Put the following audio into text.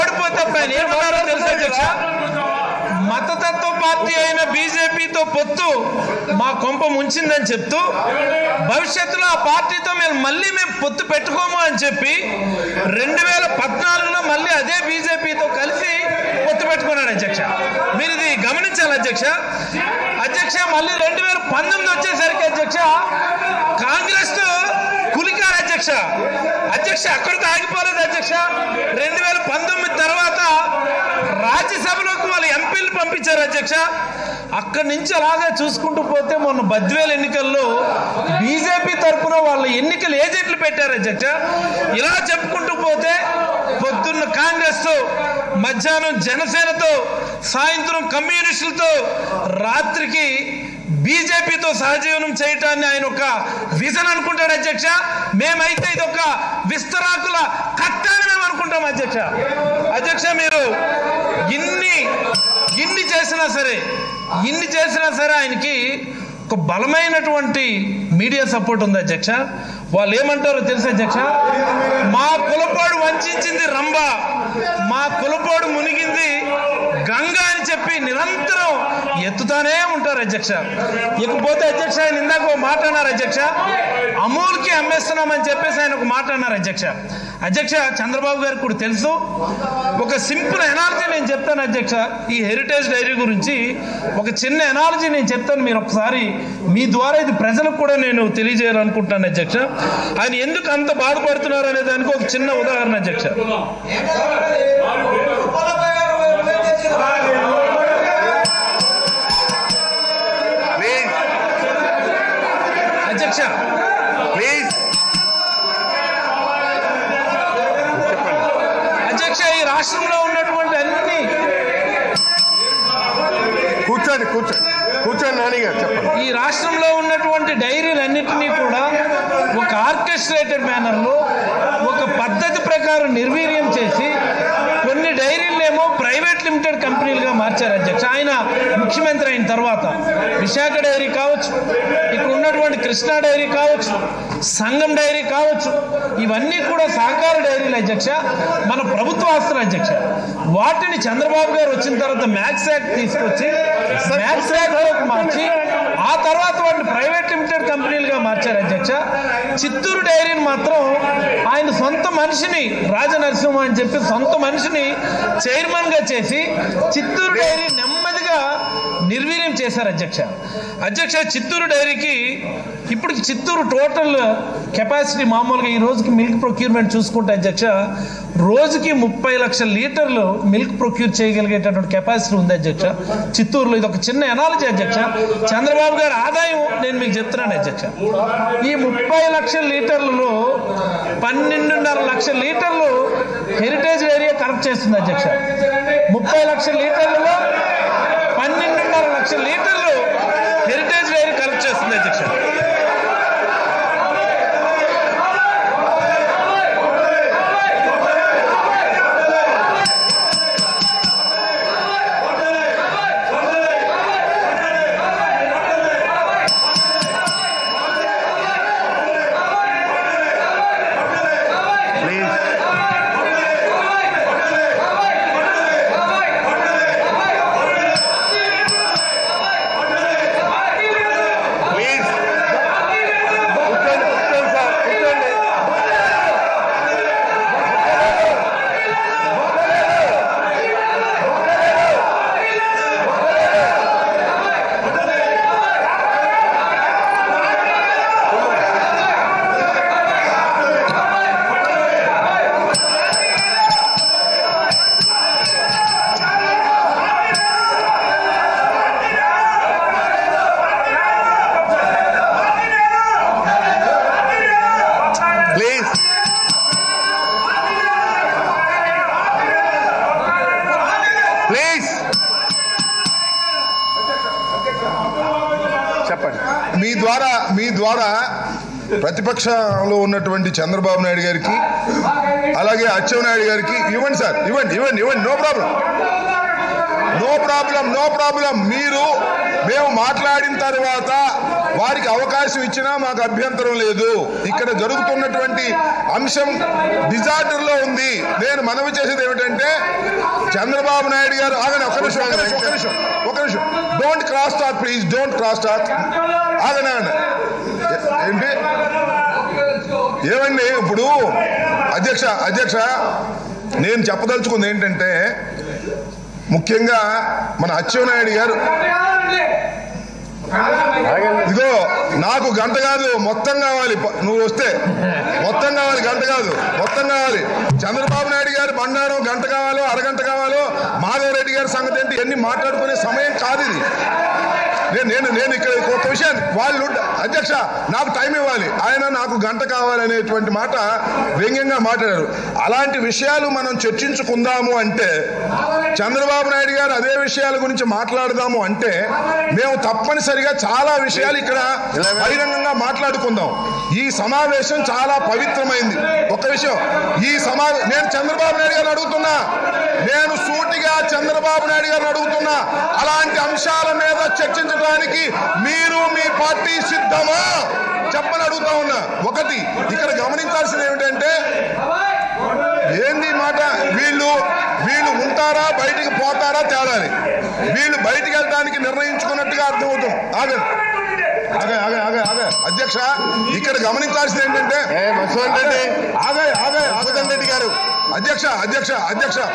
ఓడిపోతామని తెలుసా అధ్యక్ష. మతతత్వ పార్టీ అయిన బీజేపీతో పొత్తు మా కొంప ముంచిందని చెప్తూ భవిష్యత్తులో ఆ పార్టీతో మళ్ళీ మేము పొత్తు పెట్టుకోము అని చెప్పి 2014లో మళ్ళీ అదే బీజేపీతో కలిసి పొత్తు పెట్టుకున్నాడు అధ్యక్ష. మీరు ఇది గమనించాలి అధ్యక్ష. అధ్యక్ష మళ్ళీ 2019 వచ్చేసరికి అధ్యక్ష కాంగ్రెస్ తో కులికారు అధ్యక్ష. అధ్యక్ష అక్కడితో ఆగిపోలేదు అధ్యక్ష. 2019 తర్వాత రాజ్యసభలోకి వాళ్ళు ఎంపీలు పంపించారు అధ్యక్ష. అక్కడి నుంచి అలాగే చూసుకుంటూ పోతే మొన్న బద్వేల్ ఎన్నికల్లో బీజేపీ తరఫున వాళ్ళు ఎన్నికలు ఏజెంట్లు పెట్టారు అధ్యక్ష. ఇలా చెప్పుకుంటూ పోతే పొద్దున్న కాంగ్రెస్తో, మధ్యాహ్నం జనసేనతో, సాయంత్రం కమ్యూనిస్టులతో, రాత్రికి బీజేపీతో సహజీవనం చేయటాన్ని ఆయన ఒక విజన్ అనుకుంటాడు అధ్యక్ష. మేమైతే ఇది ఒక విస్తరాకుల కత్తి అని మేము అనుకుంటాం అధ్యక్ష. అధ్యక్ష మీరు ఇన్ని చేసినా సరే ఆయనకి ఒక బలమైనటువంటి మీడియా సపోర్ట్ ఉంది అధ్యక్ష. వాళ్ళు ఏమంటారో తెలుసా అధ్యక్ష, మా కులపోడు వంచింది రంభ, మా కులపోడు మునిగింది గంగా అని చెప్పి నిరంతరం ఎత్తుతానే ఉంటారు అధ్యక్ష. ఇకపోతే అధ్యక్ష ఆయన ఇందాక ఒక మాట అన్నారు అధ్యక్ష, అమూల్కి అమ్మేస్తున్నామని చెప్పేసి ఆయన ఒక మాట అన్నారు అధ్యక్ష. అధ్యక్ష చంద్రబాబు గారికి కూడా తెలుసు. ఒక సింపుల్ ఎనాలజీ నేను చెప్తాను అధ్యక్ష. ఈ హెరిటేజ్ డైరీ గురించి ఒక చిన్న ఎనాలజీ నేను చెప్తాను, మీరు ఒకసారి మీ ద్వారా ఇది ప్రజలకు కూడా నేను తెలియజేయాలనుకుంటున్నాను అధ్యక్ష. ఆయన ఎందుకు అంత బాధపడుతున్నారు అనే దానికి ఒక చిన్న ఉదాహరణ అధ్యక్ష. అధ్యక్ష ప్లీజ్ అధ్యక్ష, ఈ రాష్ట్రంలో ఉన్నటువంటి అన్ని కూర్చోండి నానిగారు చెప్పండి. ఈ రాష్ట్రంలో ఉన్నటువంటి డైరీలన్నింటినీ కూడా ఒక ఆర్కెస్ట్రేటెడ్ మేనర్లో ఒక పద్ధతి ప్రకారం నిర్వీర్యం చేసి కొన్ని డైరీలనేమో ప్రైవేట్ లిమిటెడ్ కంపెనీలుగా మార్చారు అధ్యక్ష. ఆయన ముఖ్యమంత్రి అయిన తర్వాత విశాఖ డైరీ కావచ్చు, ఇక్కడ ఉన్నటువంటి కృష్ణా డైరీ కావచ్చు, సంఘం డైరీ కావచ్చు, ఇవన్నీ కూడా సహకార డైరీలు అధ్యక్ష, మన ప్రభుత్వ ఆస్తులు అధ్యక్ష. వాటిని చంద్రబాబు గారు వచ్చిన తర్వాత మ్యాక్స్ యాక్ట్ తీసుకొచ్చి మ్యాక్స్ యాక్ట్లోకి మార్చి ఆ తర్వాత వాటిని ప్రైవేట్ లిమిటెడ్ కంపెనీలుగా మార్చారు అధ్యక్ష. చిత్తూరు డైరీని మాత్రం ఆయన సొంత మనిషిని రాజనరసింహ అని చెప్పి సొంత మనిషిని చైర్మన్గా చేసి చిత్తూరు డైరీ నెమ్మదిగా నిర్వీర్యం చేశారు అధ్యక్ష. అధ్యక్ష చిత్తూరు డైరీకి ఇప్పుడు చిత్తూరు టోటల్ కెపాసిటీ మామూలుగా ఈ రోజుకి మిల్క్ ప్రొక్యూర్మెంట్ చూసుకుంటే అధ్యక్ష రోజుకి 30 లక్షల లీటర్లు మిల్క్ ప్రొక్యూర్ చేయగలిగేటటువంటి కెపాసిటీ ఉంది అధ్యక్ష చిత్తూరులో. ఇది ఒక చిన్న ఎనాలజీ అధ్యక్ష. చంద్రబాబు గారి ఆదాయం నేను మీకు చెప్తున్నాను అధ్యక్ష. ఈ 30 లక్షల లీటర్లలో 12.5 లక్షల లీటర్లు హెరిటేజ్ డైరీ కలెక్ట్ చేస్తుంది అధ్యక్ష. 30 లక్షల లీటర్లలో 12.5 లక్షల లీటర్లు హెరిటేజ్ డైరీ కలెక్ట్ చేస్తుంది అధ్యక్ష. మీ ద్వారా ప్రతిపక్షంలో ఉన్నటువంటి చంద్రబాబు నాయుడు గారికి అలాగే అచ్చెన్నాయుడు గారికి ఇవ్వండి సార్, ఇవ్వండి ఇవ్వండి ఇవ్వండి. నో ప్రాబ్లం మీరు మేము మాట్లాడిన తర్వాత వారికి అవకాశం ఇచ్చినా మాకు అభ్యంతరం లేదు. ఇక్కడ జరుగుతున్నటువంటి అంశం డిజార్డర్ లో ఉంది. నేను మనవి చేసేది ఏమంటే చంద్రబాబు నాయుడు గారు ఆగండి, ఒక నిమిషం don't cross talk please, don't cross talk. ఆగనండి ఏంటి ఏమండి ఇప్పుడు అధ్యక్ష నేను చెప్పదలుచుకుంది ఏంటంటే ముఖ్యంగా మన అచ్చెన్నాయుడు గారు ఇదిగో నాకు గంట కాదు మొత్తం కావాలి, నువ్వు వస్తే మొత్తం కావాలి, గంట కాదు మొత్తం కావాలి. చంద్రబాబు నాయుడు గారు బండారం గంట కావాలో అరగంట కావాలో మాధవరెడ్డి గారి సంగతి ఏంటి ఇవన్నీ మాట్లాడుకునే సమయం కాదు ఇది. నేను ఇక్కడ ఒక విషయం వాళ్ళు అధ్యక్ష నాకు టైం ఇవ్వాలి, ఆయన నాకు గంట కావాలనేటువంటి మాట వ్యంగ్యంగా మాట్లాడారు. అలాంటి విషయాలు మనం చర్చించుకుందాము అంటే చంద్రబాబు నాయుడు గారు అదే విషయాల గురించి మాట్లాడదాము అంటే మేము తప్పనిసరిగా చాలా విషయాలు ఇక్కడ బహిరంగంగా మాట్లాడుకుందాం. ఈ సమావేశం చాలా పవిత్రమైంది. ఒక విషయం ఈ నేను చంద్రబాబు నాయుడు గారిని అడుగుతున్నా, నేను సూటిగా చంద్రబాబు నాయుడు గారిని అడుగుతున్నా, అలాంటి అంశాల మీద చర్చించడానికి మీరు మీ పార్టీ సిద్ధమా చెప్పని అడుగుతా ఉన్నా. ఒకటి ఇక్కడ గమనించాల్సింది ఏమిటంటే ఏంది మాట వీళ్ళు ఉంటారా బయటికి పోతారా తేలాలి. వీళ్ళు బయటికి వెళ్ళడానికి నిర్ణయించుకున్నట్టుగా అర్థమవుతాం. ఆగ అధ్యక్ష ఇక్కడ గమనించాల్సింది ఏంటంటే ఆగ ఆగ ఆగదండి గారు అధ్యక్ష అధ్యక్ష అధ్యక్ష